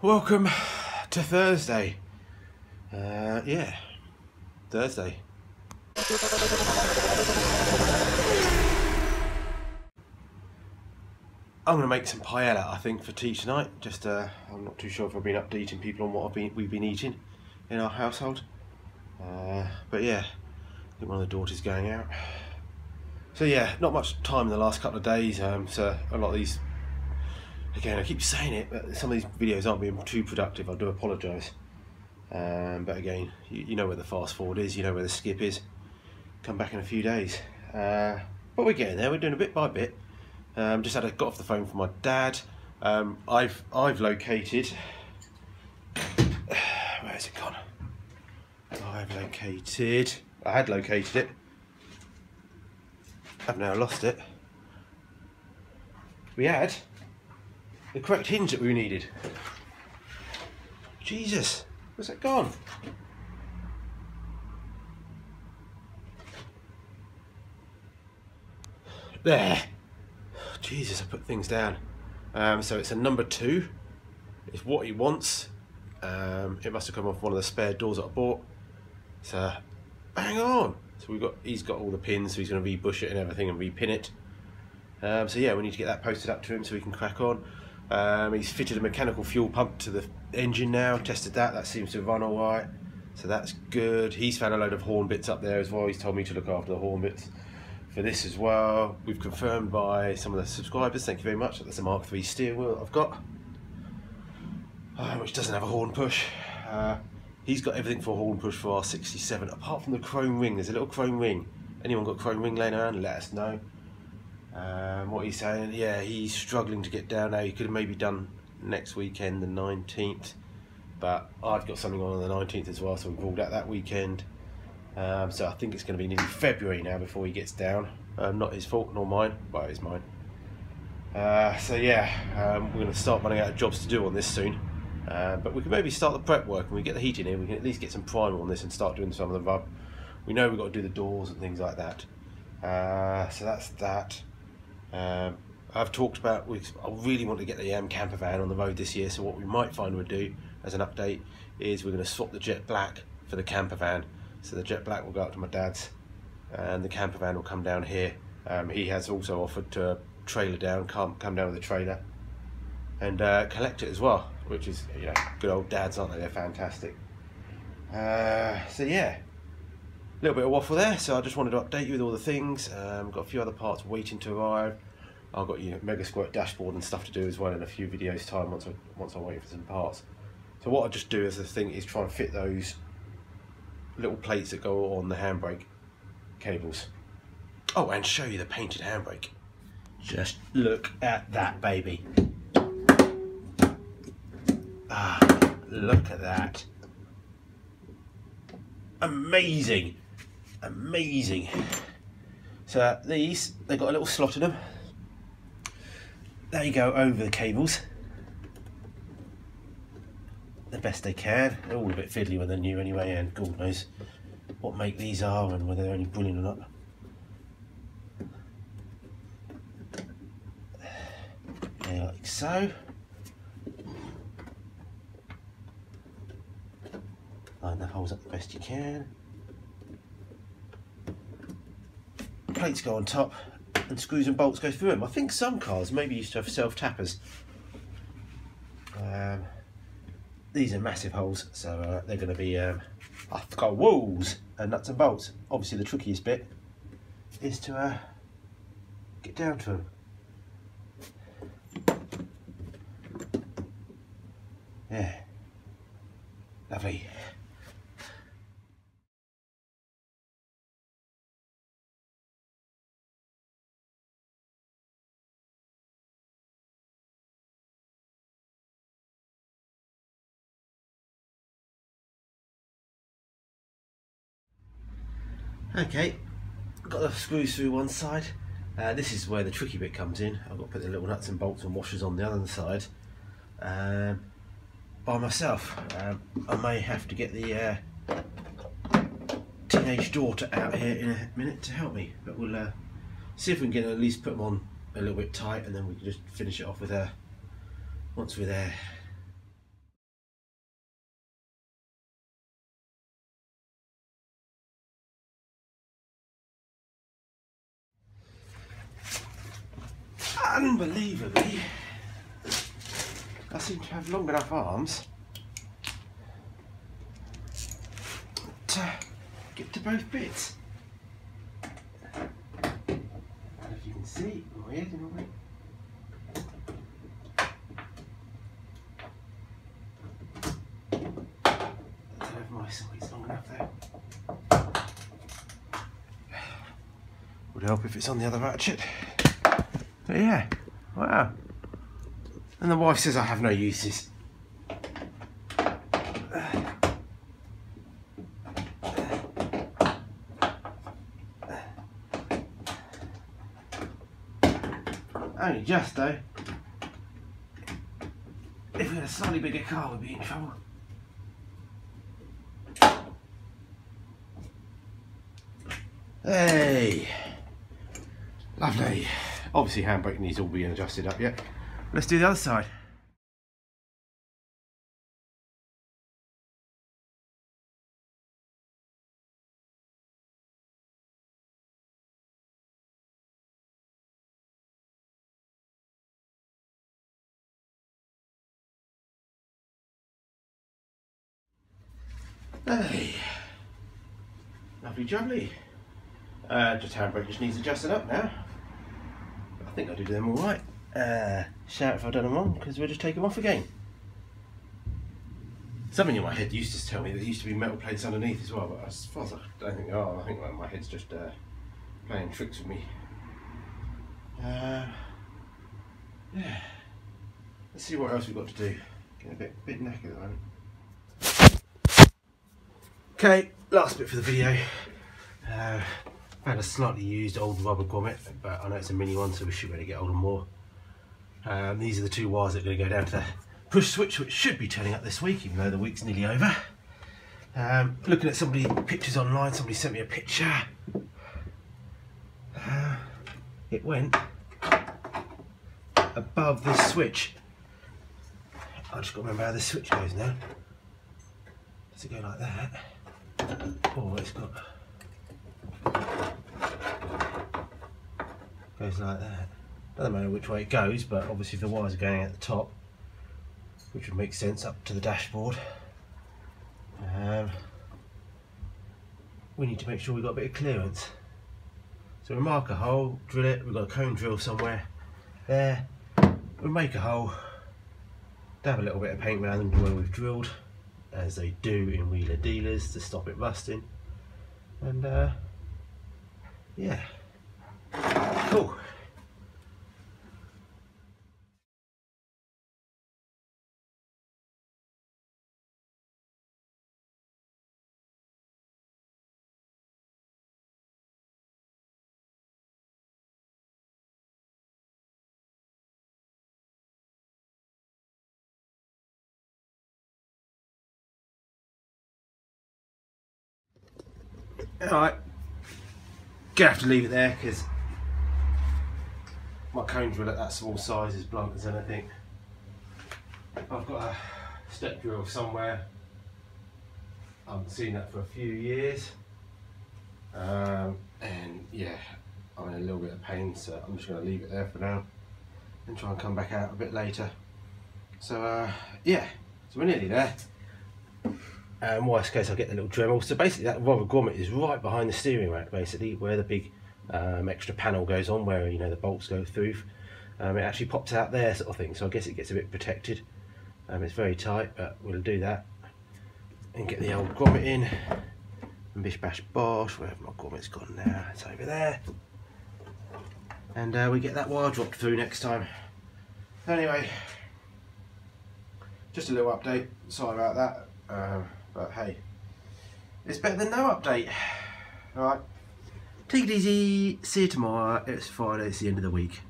Welcome to Thursday. Yeah, Thursday. I'm going to make some paella, I think, for tea tonight. Just, I'm not too sure if I've been updating people on what we've been eating in our household. But yeah, I think one of the daughters going out. So yeah, not much time in the last couple of days. So a lot of these. Again, I keep saying it, but some of these videos aren't being too productive, I do apologise. But again, you know where the fast forward is, you know where the skip is. Come back in a few days. But we're getting there, we're doing a bit by bit. Just got off the phone from my dad. I've located... Where's it gone? I had located it. I've now lost it. We had... the correct hinge that we needed. Jesus, where's that gone? There. Jesus, I put things down. So it's a number 2. It's what he wants. It must have come off one of the spare doors that I bought. So, bang on. So he's got all the pins. So he's going to rebush it and everything and repin it. So yeah, we need to get that posted up to him so he can crack on. He's fitted a mechanical fuel pump to the engine now, tested that, that seems to run alright, so that's good. He's found a load of horn bits up there as well, he's told me to look after the horn bits for this as well. We've confirmed by some of the subscribers, thank you very much, that's a Mark III steer wheel I've got, which doesn't have a horn push. He's got everything for a horn push for our 67, apart from the chrome ring. There's a little chrome ring, anyone got chrome ring laying around, let us know. What he's saying, yeah, he's struggling to get down now. He could have maybe done next weekend, the 19th, but I've got something on the 19th as well, so we've ruled out that weekend. So I think it's going to be nearly February now before he gets down. Not his fault, nor mine, but well, it's mine. So yeah, we're going to start running out of jobs to do on this soon. But we can maybe start the prep work. When we get the heat in here, we can at least get some primer on this and start doing some of the rub. We know we've got to do the doors and things like that. So that's that. I've talked about, I really want to get the camper van on the road this year, so what we might find we'll do as an update is we're going to swap the jet black for the camper van. So the jet black will go up to my dad's and the camper van will come down here. He has also offered to trailer down, come down with a trailer and collect it as well, which is, you know, good old dads, aren't they? They're fantastic. So yeah, a little bit of waffle there, so I just wanted to update you with all the things. Got a few other parts waiting to arrive. I've got your Mega Squirt dashboard and stuff to do as well in a few videos time once I wait for some parts. So what I just do as a thing is try and fit those little plates that go on the handbrake cables. Oh, and show you the painted handbrake. Just look at that, baby. Ah, look at that. Amazing. Amazing. So these, they've got a little slot in them. They go over the cables the best they can. They're all a bit fiddly when they're new anyway, and God knows what make these are and whether they're any brilliant or not. They're like so. Line the holes up the best you can. Plates go on top and screws and bolts go through them. I think some cars maybe used to have self-tappers. These are massive holes, so they're going to be I've got walls and nuts and bolts. Obviously the trickiest bit is to get down to them. Yeah, lovely. Okay, I've got the screws through one side. This is where the tricky bit comes in. I've got to put the little nuts and bolts and washers on the other side by myself. I may have to get the teenage daughter out here in a minute to help me, but we'll see if we can at least put them on a little bit tight, and then we can just finish it off with her once we're there. unbelievably, I seem to have long enough arms to get to both bits. I don't know if you can see my head in a way. I don't know if my side's long enough though. Would help if it's on the other ratchet. So yeah, wow. And the wife says I have no uses. Only just though. If we had a slightly bigger car, we'd be in trouble. Hey, lovely. Obviously handbrake needs all being adjusted up yet. Let's do the other side. Hey, lovely jubbly. Just handbrake just needs adjusting up now. I think I do them all right. Shout if I've done them wrong, because we'll just take them off again. Something in my head used to tell me there used to be metal plates underneath as well, but as far as I don't think there are. I think my head's just playing tricks with me. Yeah. Let's see what else we've got to do. Getting a bit knackered at the moment. Okay, last bit for the video. Found a slightly used old rubber grommet, but I know it's a mini one, so we should be able to get older more. These are the two wires that are going to go down to the push switch, which should be turning up this week, even though the week's nearly over. Looking at somebody's pictures online, somebody sent me a picture. It went above this switch. I just got to remember how this switch goes now. Does it go like that? Oh, it's got... goes like that. Doesn't matter which way it goes, but obviously if the wires are going at the top, which would make sense, up to the dashboard. We need to make sure we've got a bit of clearance. So we mark a hole, drill it, we've got a cone drill somewhere there. We make a hole, dab a little bit of paint around them where we've drilled, as they do in Wheeler Dealers to stop it rusting. And yeah, cool. Alright, gonna have to leave it there because my cone drill at that small size is blunt as anything. I've got a step drill somewhere. I haven't seen that for a few years. And yeah, I'm in a little bit of pain, so I'm just gonna leave it there for now and try and come back out a bit later. So yeah, so we're nearly there. And worst case, I'll get the little Dremel. So basically that rubber grommet is right behind the steering rack, basically where the big extra panel goes on, where you know the bolts go through. It actually pops out there, sort of thing, so I guess it gets a bit protected. It's very tight, but we'll do that and get the old grommet in and bish bash bosh. Where have my grommet's gone now? It's over there. And we get that wire dropped through next time. Anyway, just a little update, sorry about that. But hey, it's better than no update. Alright, take it easy, see you tomorrow. It's Friday, it's the end of the week.